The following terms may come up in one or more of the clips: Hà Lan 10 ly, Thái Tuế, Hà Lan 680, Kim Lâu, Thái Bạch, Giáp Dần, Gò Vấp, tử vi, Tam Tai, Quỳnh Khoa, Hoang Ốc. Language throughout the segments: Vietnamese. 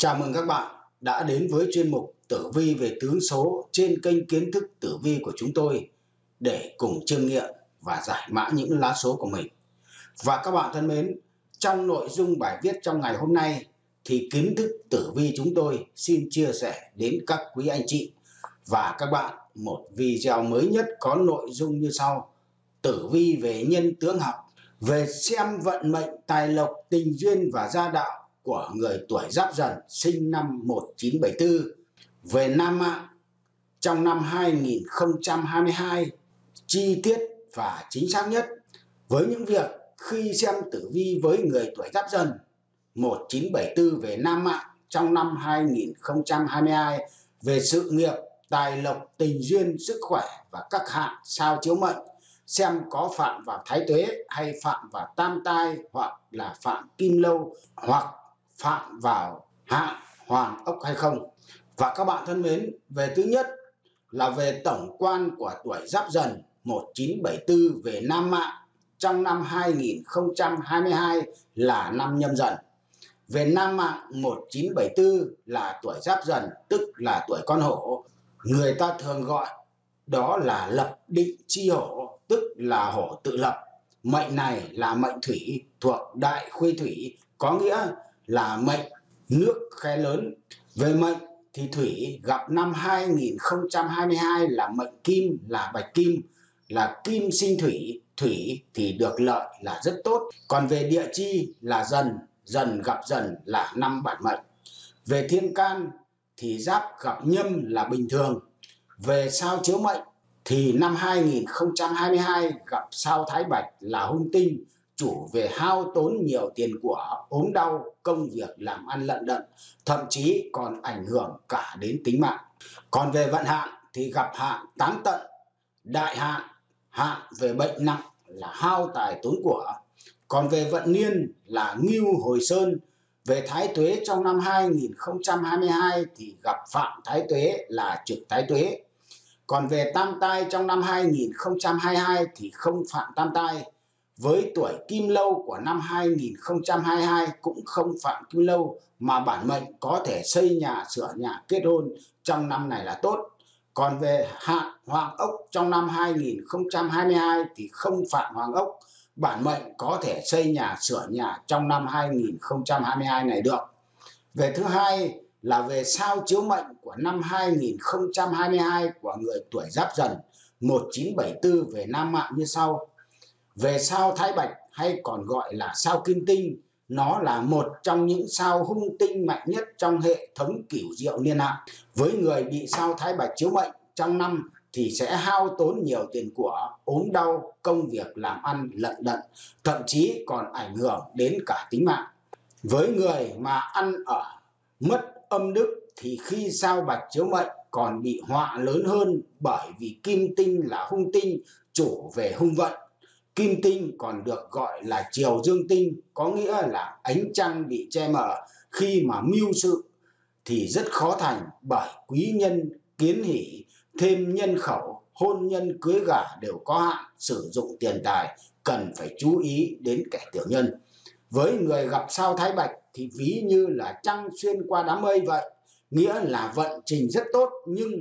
Chào mừng các bạn đã đến với chuyên mục Tử vi về tướng số trên kênh Kiến thức Tử vi của chúng tôi để cùng chiêm nghiệm và giải mã những lá số của mình. Và các bạn thân mến, trong nội dung bài viết trong ngày hôm nay thì Kiến thức Tử vi chúng tôi xin chia sẻ đến các quý anh chị và các bạn một video mới nhất có nội dung như sau: Tử vi về nhân tướng học, về xem vận mệnh, tài lộc, tình duyên và gia đạo của người tuổi Giáp Dần sinh năm 1974 về nam mạng trong năm 2022 chi tiết và chính xác nhất. Với những việc khi xem tử vi với người tuổi Giáp Dần 1974 về nam mạng trong năm 2022 về sự nghiệp, tài lộc, tình duyên, sức khỏe và các hạn sao chiếu mệnh, xem có phạm vào Thái Tuế hay phạm vào Tam Tai hoặc là phạm Kim Lâu hoặc phạm vào hạn Hoang Ốc hay không. Và các bạn thân mến, về thứ nhất là về tổng quan của tuổi Giáp Dần 1974 về nam mạng trong năm 2022 là năm Nhâm Dần. Về nam mạng 1974 là tuổi Giáp Dần, tức là tuổi con hổ. Người ta thường gọi đó là lập định chi hổ, tức là hổ tự lập. Mệnh này là mệnh thủy thuộc đại khuê thủy, có nghĩa là mệnh nước khe lớn. Về mệnh thì thủy gặp năm 2022 là mệnh kim, là bạch kim, là kim sinh thủy, thủy thì được lợi là rất tốt. Còn về địa chi là dần, dần gặp dần là năm bản mệnh. Về thiên can thì giáp gặp nhâm là bình thường. Về sao chiếu mệnh thì năm 2022 gặp sao thái bạch là hung tinh, chủ về hao tốn nhiều tiền của, ốm đau, công việc làm ăn lận đận, thậm chí còn ảnh hưởng cả đến tính mạng. Còn về vận hạn thì gặp hạn tám tận, đại hạn, hạn về bệnh nặng là hao tài tốn của. Còn về vận niên là ngưu hồi sơn. Về thái tuế trong năm 2022 thì gặp phạm thái tuế là trực thái tuế. Còn về tam tai trong năm 2022 thì không phạm tam tai. Với tuổi kim lâu của năm 2022 cũng không phạm kim lâu, mà bản mệnh có thể xây nhà, sửa nhà, kết hôn trong năm này là tốt. Còn về hạn Hoang Ốc trong năm 2022 thì không phạm Hoang Ốc, bản mệnh có thể xây nhà, sửa nhà trong năm 2022 này được. Về thứ hai là về sao chiếu mệnh của năm 2022 của người tuổi Giáp Dần 1974 về nam mạng như sau. Về sao thái bạch hay còn gọi là sao kim tinh, nó là một trong những sao hung tinh mạnh nhất trong hệ thống cửu diệu niên hạn. Với người bị sao thái bạch chiếu mệnh trong năm thì sẽ hao tốn nhiều tiền của, ốm đau, công việc làm ăn lận đận, thậm chí còn ảnh hưởng đến cả tính mạng. Với người mà ăn ở mất âm đức thì khi sao bạch chiếu mệnh còn bị họa lớn hơn, bởi vì kim tinh là hung tinh, chủ về hung vận. Kim tinh còn được gọi là chiều dương tinh, có nghĩa là ánh trăng bị che mờ, khi mà mưu sự thì rất khó thành, bởi quý nhân kiến hỷ, thêm nhân khẩu, hôn nhân cưới gả đều có hạn, sử dụng tiền tài cần phải chú ý đến kẻ tiểu nhân. Với người gặp sao thái bạch thì ví như là trăng xuyên qua đám mây vậy, nghĩa là vận trình rất tốt nhưng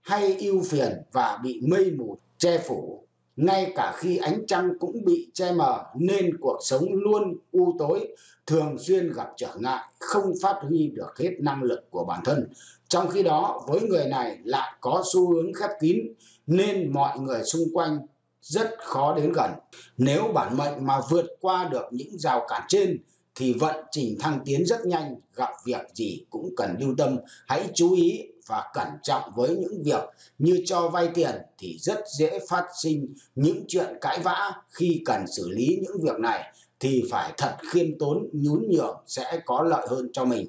hay ưu phiền và bị mây mù che phủ. Ngay cả khi ánh trăng cũng bị che mờ nên cuộc sống luôn u tối, thường xuyên gặp trở ngại, không phát huy được hết năng lực của bản thân. Trong khi đó, với người này lại có xu hướng khép kín nên mọi người xung quanh rất khó đến gần. Nếu bản mệnh mà vượt qua được những rào cản trên thì vận trình thăng tiến rất nhanh, gặp việc gì cũng cần lưu tâm, hãy chú ý và cẩn trọng với những việc như cho vay tiền thì rất dễ phát sinh những chuyện cãi vã. Khi cần xử lý những việc này thì phải thật khiêm tốn, nhún nhường sẽ có lợi hơn cho mình.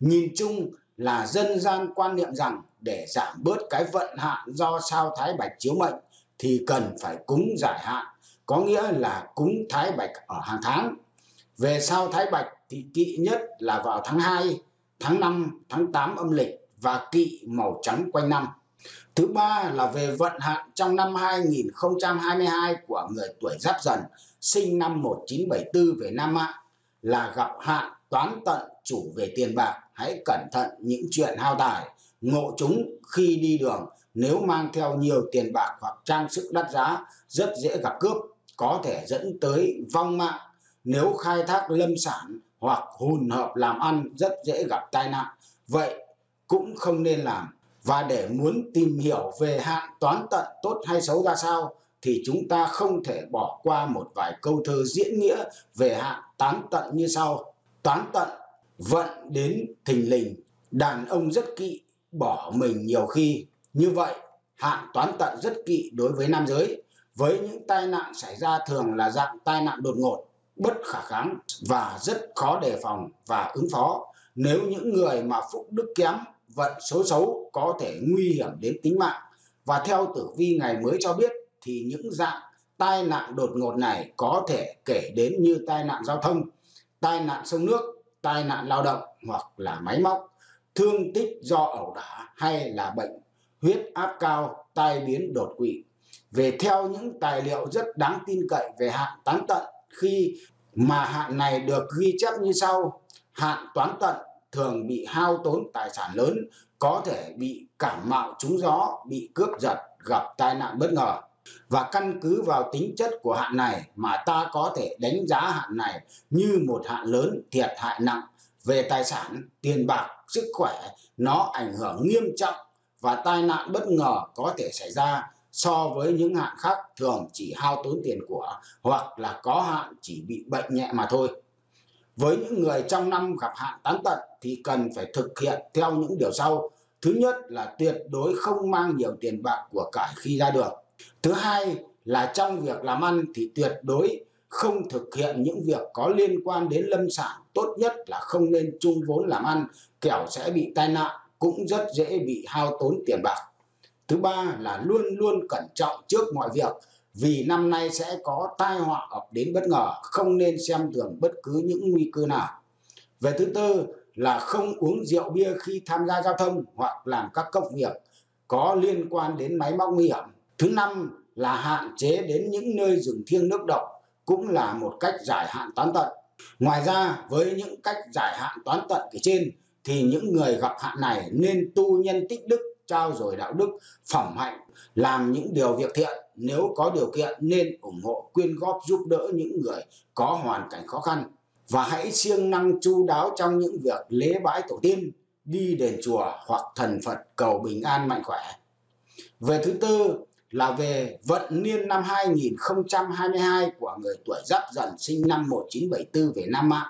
Nhìn chung là dân gian quan niệm rằng để giảm bớt cái vận hạn do sao thái bạch chiếu mệnh thì cần phải cúng giải hạn, có nghĩa là cúng thái bạch ở hàng tháng. Về sao thái bạch thì kỵ nhất là vào tháng 2, tháng 5, tháng 8 âm lịch và kỵ màu trắng quanh năm. Thứ ba là về vận hạn trong năm 2022 của người tuổi Giáp Dần sinh năm 1974 về nam mạng là gặp hạn toán tận chủ về tiền bạc, hãy cẩn thận những chuyện hao tài, ngộ chúng khi đi đường. Nếu mang theo nhiều tiền bạc hoặc trang sức đắt giá, rất dễ gặp cướp, có thể dẫn tới vong mạng. Nếu khai thác lâm sản hoặc hùn hợp làm ăn, rất dễ gặp tai nạn, vậy cũng không nên làm. Và để muốn tìm hiểu về hạn toán tận tốt hay xấu ra sao, thì chúng ta không thể bỏ qua một vài câu thơ diễn nghĩa về hạn toán tận như sau. Toán tận, vận đến thình lình, đàn ông rất kỵ, bỏ mình nhiều khi. Như vậy, hạn toán tận rất kỵ đối với nam giới, với những tai nạn xảy ra thường là dạng tai nạn đột ngột, bất khả kháng và rất khó đề phòng và ứng phó. Nếu những người mà phúc đức kém, vận số xấu có thể nguy hiểm đến tính mạng. Và theo tử vi ngày mới cho biết thì những dạng tai nạn đột ngột này có thể kể đến như tai nạn giao thông, tai nạn sông nước, tai nạn lao động hoặc là máy móc, thương tích do ẩu đả hay là bệnh huyết áp cao, tai biến đột quỵ. Về theo những tài liệu rất đáng tin cậy về hạn toán tận, khi mà hạn này được ghi chép như sau. Hạn toán tận thường bị hao tốn tài sản lớn, có thể bị cảm mạo trúng gió, bị cướp giật, gặp tai nạn bất ngờ. Và căn cứ vào tính chất của hạn này mà ta có thể đánh giá hạn này như một hạn lớn thiệt hại nặng về tài sản, tiền bạc, sức khỏe. Nó ảnh hưởng nghiêm trọng và tai nạn bất ngờ có thể xảy ra. So với những hạn khác thường chỉ hao tốn tiền của, hoặc là có hạn chỉ bị bệnh nhẹ mà thôi. Với những người trong năm gặp hạn toán tận thì cần phải thực hiện theo những điều sau. Thứ nhất là tuyệt đối không mang nhiều tiền bạc của cải khi ra đường. Thứ hai là trong việc làm ăn thì tuyệt đối không thực hiện những việc có liên quan đến lâm sản. Tốt nhất là không nên chung vốn làm ăn, kẻo sẽ bị tai nạn, cũng rất dễ bị hao tốn tiền bạc. Thứ ba là luôn luôn cẩn trọng trước mọi việc, vì năm nay sẽ có tai họa ập đến bất ngờ, không nên xem thường bất cứ những nguy cơ nào. Về thứ tư là không uống rượu bia khi tham gia giao thông hoặc làm các công việc có liên quan đến máy móc nguy hiểm. Thứ năm là hạn chế đến những nơi rừng thiêng nước độc, cũng là một cách giải hạn toán tận. Ngoài ra, với những cách giải hạn toán tận kể trên thì những người gặp hạn này nên tu nhân tích đức, trao dồi đạo đức, phẩm hạnh, làm những điều việc thiện. Nếu có điều kiện nên ủng hộ, quyên góp giúp đỡ những người có hoàn cảnh khó khăn. Và hãy siêng năng chu đáo trong những việc lễ bái tổ tiên, đi đền chùa hoặc thần Phật cầu bình an mạnh khỏe. Về thứ tư là về vận niên năm 2022 của người tuổi Giáp Dần sinh năm 1974 về Nam mạng.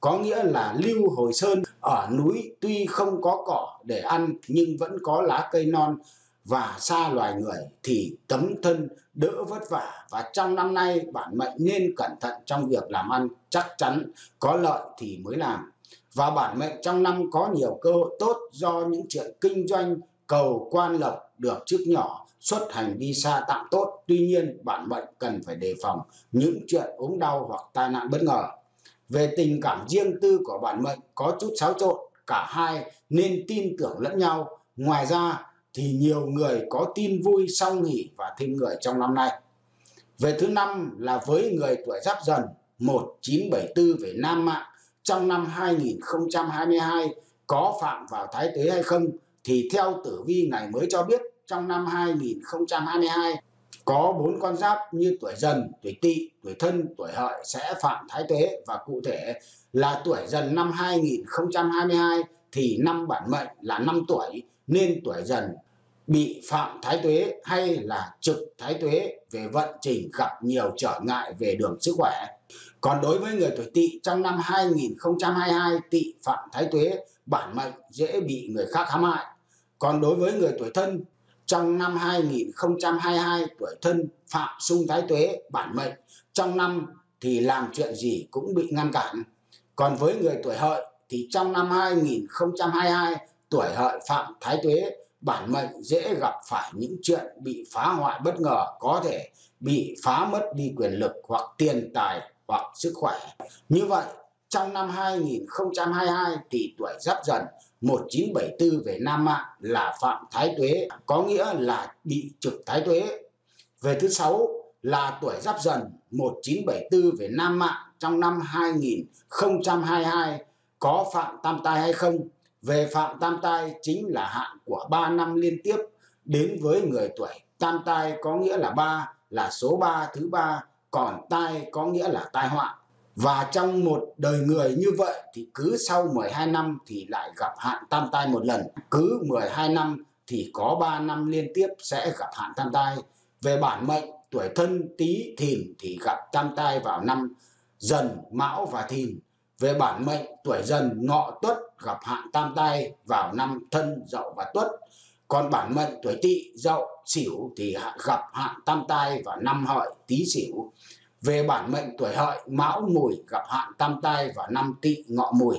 Có nghĩa là lưu hồi sơn ở núi, tuy không có cỏ để ăn nhưng vẫn có lá cây non, và xa loài người thì tấm thân đỡ vất vả. Và trong năm nay bản mệnh nên cẩn thận trong việc làm ăn, chắc chắn có lợi thì mới làm. Và bản mệnh trong năm có nhiều cơ hội tốt do những chuyện kinh doanh, cầu quan lộc được chức nhỏ, xuất hành đi xa tạm tốt. Tuy nhiên bản mệnh cần phải đề phòng những chuyện ốm đau hoặc tai nạn bất ngờ. Về tình cảm riêng tư của bản mệnh có chút xáo trộn, cả hai nên tin tưởng lẫn nhau. Ngoài ra thì nhiều người có tin vui, song hỷ và thêm người trong năm nay. Về thứ năm là với người tuổi Giáp Dần 1974 về Nam mạng, trong năm 2022 có phạm vào Thái Tuế hay không thì theo tử vi ngày mới cho biết trong năm 2022 có 4 con giáp như tuổi Dần, tuổi Tỵ, tuổi Thân, tuổi Hợi sẽ phạm Thái Tuế. Và cụ thể là tuổi Dần năm 2022 thì năm bản mệnh là 5 tuổi, nên tuổi Dần bị phạm Thái Tuế hay là trực Thái Tuế, về vận trình gặp nhiều trở ngại về đường sức khỏe. Còn đối với người tuổi Tỵ trong năm 2022 Tỵ phạm Thái Tuế, bản mệnh dễ bị người khác hãm hại. Còn đối với người tuổi Thân, trong năm 2022 tuổi Thân phạm xung Thái Tuế, bản mệnh trong năm thì làm chuyện gì cũng bị ngăn cản. Còn với người tuổi Hợi thì trong năm 2022 tuổi Hợi phạm Thái Tuế, bản mệnh dễ gặp phải những chuyện bị phá hoại bất ngờ, có thể bị phá mất đi quyền lực hoặc tiền tài hoặc sức khỏe. Như vậy trong năm 2022 thì tuổi Giáp Dần 1974 về Nam mạng là phạm Thái Tuế, có nghĩa là bị trực Thái Tuế. Về thứ sáu là tuổi Giáp Dần 1974 về Nam mạng trong năm 2022 có phạm tam tai hay không. Về phạm tam tai chính là hạn của 3 năm liên tiếp đến với người tuổi tam tai, có nghĩa là 3 là số 3 thứ 3, còn tai có nghĩa là tai họa. Và trong một đời người như vậy thì cứ sau 12 năm thì lại gặp hạn tam tai một lần, cứ 12 năm thì có 3 năm liên tiếp sẽ gặp hạn tam tai. Về bản mệnh tuổi Thân, Tý, Thìn thì gặp tam tai vào năm Dần, Mão và Thìn. Về bản mệnh tuổi Dần, Ngọ, Tuất gặp hạn tam tai vào năm Thân, Dậu và Tuất. Còn bản mệnh tuổi Tỵ, Dậu, Sửu thì gặp hạn tam tai vào năm Hợi, Tý, Sửu. Về bản mệnh tuổi Hợi, Mão, Mùi gặp hạn tam tai vào năm Tỵ, Ngọ, Mùi.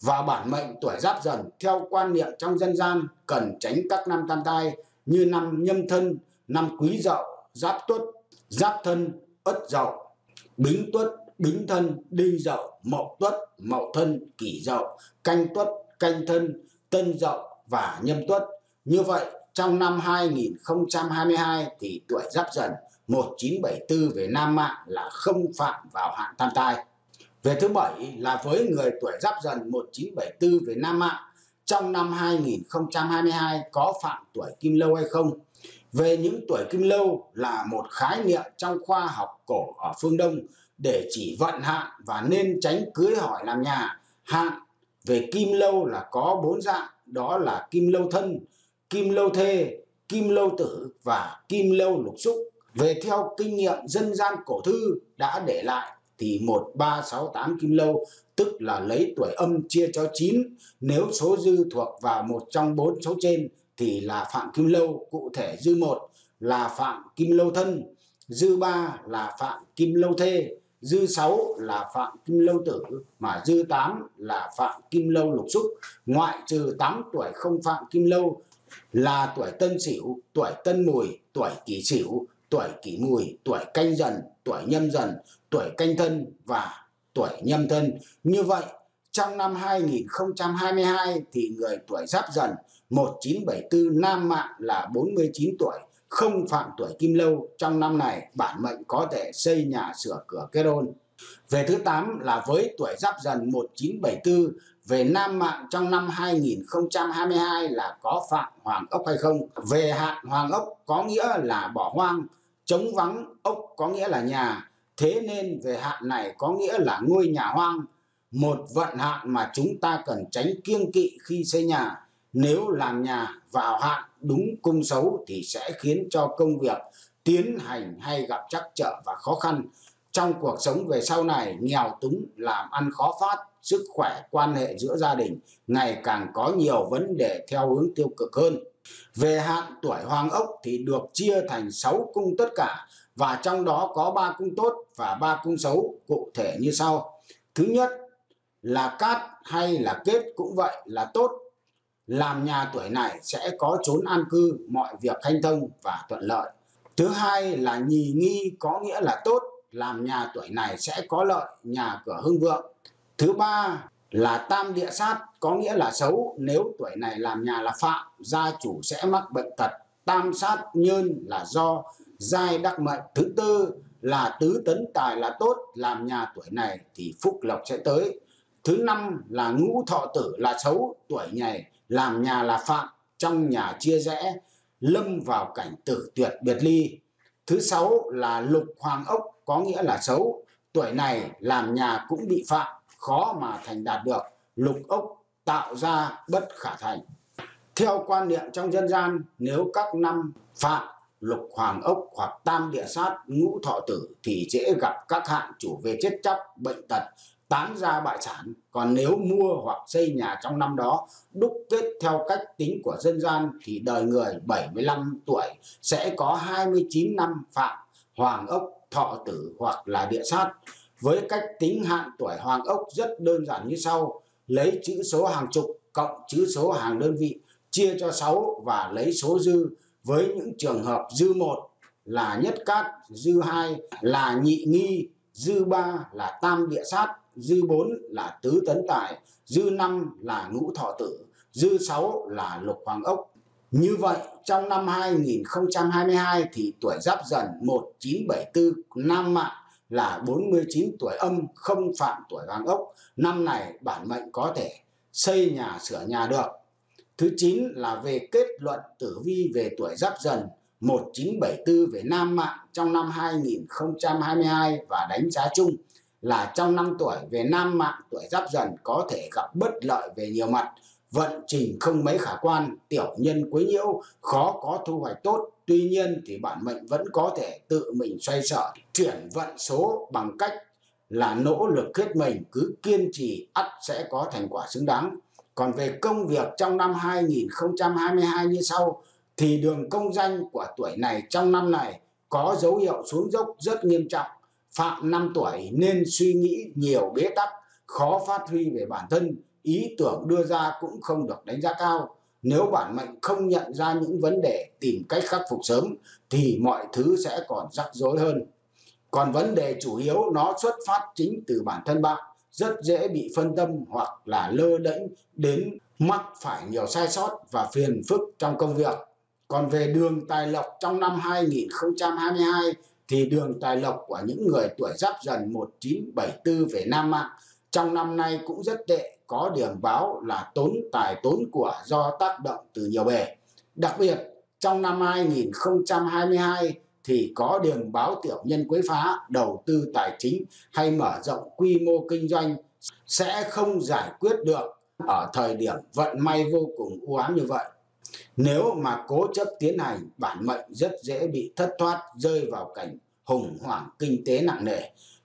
Và bản mệnh tuổi Giáp Dần theo quan niệm trong dân gian cần tránh các năm tam tai như năm Nhâm Thân, năm Quý Dậu, Giáp Tuất, Giáp Thân, Ất Dậu, Bính Tuất, Bính Thân, Đinh Dậu, Mậu Tuất, Mậu Thân, Kỷ Dậu, Canh Tuất, Canh Thân, Tân Dậu và Nhâm Tuất. Như vậy trong năm 2022 thì tuổi Giáp Dần 1974 về nam mạng là không phạm vào hạn tam tai. Về thứ bảy là với người tuổi Giáp Dần 1974 về nam mạng, trong năm 2022 có phạm tuổi Kim Lâu hay không. Về những tuổi Kim Lâu là một khái niệm trong khoa học cổ ở phương Đông để chỉ vận hạn và nên tránh cưới hỏi làm nhà. Hạn về Kim Lâu là có 4 dạng, đó là Kim Lâu Thân, Kim Lâu Thê, Kim Lâu Tử và Kim Lâu Lục Xúc. Về theo kinh nghiệm dân gian cổ thư đã để lại thì 1368 Kim Lâu, tức là lấy tuổi âm chia cho 9, nếu số dư thuộc vào một trong 4 số trên thì là phạm Kim Lâu. Cụ thể dư 1 là phạm Kim Lâu Thân, dư 3 là phạm Kim Lâu Thê, dư 6 là phạm Kim Lâu Tử, mà dư 8 là phạm Kim Lâu Lục Xúc. Ngoại trừ 8 tuổi không phạm Kim Lâu là tuổi Tân Sửu, tuổi Tân Mùi, tuổi Kỷ Sửu, tuổi Kỷ Mùi, tuổi Canh Dần, tuổi Nhâm Dần, tuổi Canh Thân và tuổi Nhâm Thân. Như vậy trong năm 2022 thì người tuổi Giáp Dần 1974 nam mạng là 49 tuổi, không phạm tuổi Kim Lâu. Trong năm này bản mệnh có thể xây nhà, sửa cửa, kết hôn. Về thứ 8 là với tuổi Giáp Dần 1974 về nam mạng, trong năm 2022 là có phạm Hoang Ốc hay không. Về hạn Hoang Ốc có nghĩa là bỏ hoang, trống vắng, ốc có nghĩa là nhà. Thế nên về hạn này có nghĩa là ngôi nhà hoang, một vận hạn mà chúng ta cần tránh kiêng kỵ khi xây nhà. Nếu làm nhà vào hạn đúng cung xấu thì sẽ khiến cho công việc tiến hành hay gặp trắc trở và khó khăn. Trong cuộc sống về sau này, nghèo túng, làm ăn khó phát, sức khỏe, quan hệ giữa gia đình ngày càng có nhiều vấn đề theo hướng tiêu cực hơn. Về hạn tuổi Hoang Ốc thì được chia thành 6 cung tất cả, và trong đó có 3 cung tốt và 3 cung xấu, cụ thể như sau. Thứ nhất là cát hay là kết cũng vậy là tốt. Làm nhà tuổi này sẽ có chốn an cư, mọi việc hanh thông và thuận lợi. Thứ hai là nhì nghi có nghĩa là tốt. Làm nhà tuổi này sẽ có lợi, nhà cửa hưng vượng. Thứ ba là tam địa sát có nghĩa là xấu. Nếu tuổi này làm nhà là phạm, gia chủ sẽ mắc bệnh tật. Tam sát nhơn là do, giai đắc mệnh. Thứ tư là tứ tấn tài là tốt. Làm nhà tuổi này thì phúc lộc sẽ tới. Thứ năm là ngũ thọ tử là xấu. Tuổi này làm nhà là phạm, trong nhà chia rẽ, lâm vào cảnh tử tuyệt biệt ly. Thứ sáu là lục Hoang Ốc có nghĩa là xấu. Tuổi này làm nhà cũng bị phạm, khó mà thành đạt được. Lục ốc tạo ra bất khả thành. Theo quan niệm trong dân gian, nếu các năm phạm lục Hoang Ốc hoặc tam địa sát, ngũ thọ tử thì dễ gặp các hạn chủ về chết chóc, bệnh tật, tán gia bại sản. Còn nếu mua hoặc xây nhà trong năm đó đúc kết theo cách tính của dân gian thì đời người 75 tuổi sẽ có 29 năm phạm Hoang Ốc, thọ tử hoặc là địa sát. Với cách tính hạn tuổi Hoang Ốc rất đơn giản như sau: lấy chữ số hàng chục cộng chữ số hàng đơn vị chia cho 6 và lấy số dư. Với những trường hợp dư 1 là nhất cát, dư 2 là nhị nghi, dư 3 là tam địa sát, dư 4 là tứ tấn tài, dư 5 là ngũ thọ tử, dư 6 là lục Hoang Ốc. Như vậy trong năm 2022 thì tuổi Giáp Dần 1974 nam mạng là 49 tuổi âm, không phạm tuổi Hoang Ốc. Năm này bản mệnh có thể xây nhà sửa nhà được. Thứ 9 là về kết luận tử vi về tuổi Giáp Dần 1974 về nam mạng trong năm 2022 và đánh giá chung là trong năm tuổi về nam mạng tuổi Giáp Dần có thể gặp bất lợi về nhiều mặt, vận trình không mấy khả quan, tiểu nhân quấy nhiễu, khó có thu hoạch tốt. Tuy nhiên thì bản mệnh vẫn có thể tự mình xoay sở, chuyển vận số bằng cách là nỗ lực hết mình, cứ kiên trì ắt sẽ có thành quả xứng đáng. Còn về công việc trong năm 2022 như sau, thì đường công danh của tuổi này trong năm này có dấu hiệu xuống dốc rất nghiêm trọng. Phạm 5 tuổi nên suy nghĩ nhiều, bế tắc, khó phát huy về bản thân, ý tưởng đưa ra cũng không được đánh giá cao. Nếu bản mệnh không nhận ra những vấn đề, tìm cách khắc phục sớm thì mọi thứ sẽ còn rắc rối hơn. Còn vấn đề chủ yếu nó xuất phát chính từ bản thân bạn, rất dễ bị phân tâm hoặc là lơ đễnh đến mắc phải nhiều sai sót và phiền phức trong công việc. Còn về đường tài lộc trong năm 2022 thì đường tài lộc của những người tuổi Giáp Dần 1974 về nam mạng trong năm nay cũng rất tệ, có điểm báo là tốn tài tốn của do tác động từ nhiều bề. Đặc biệt trong năm 2022 thì có điểm báo tiểu nhân quấy phá, đầu tư tài chính hay mở rộng quy mô kinh doanh sẽ không giải quyết được ở thời điểm vận may vô cùng u ám như vậy. Nếu mà cố chấp tiến hành, bản mệnh rất dễ bị thất thoát, rơi vào cảnh khủng hoảng kinh tế nặng nề.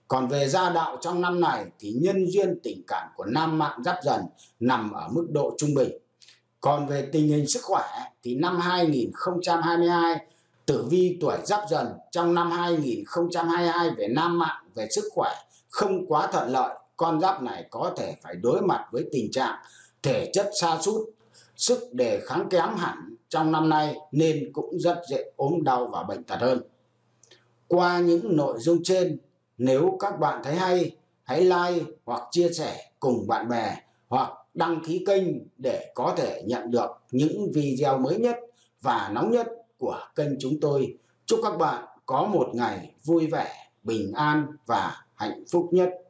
Còn về gia đạo trong năm này thì nhân duyên tình cảm của nam mạng Giáp Dần nằm ở mức độ trung bình. Còn về tình hình sức khỏe thì năm 2022 tử vi tuổi Giáp Dần trong năm 2022 về nam mạng về sức khỏe không quá thuận lợi. Con giáp này có thể phải đối mặt với tình trạng thể chất sa sút, sức đề kháng kém hẳn trong năm nay nên cũng rất dễ ốm đau và bệnh tật hơn. Qua những nội dung trên, nếu các bạn thấy hay, hãy like hoặc chia sẻ cùng bạn bè hoặc đăng ký kênh để có thể nhận được những video mới nhất và nóng nhất của kênh chúng tôi. Chúc các bạn có một ngày vui vẻ, bình an và hạnh phúc nhất.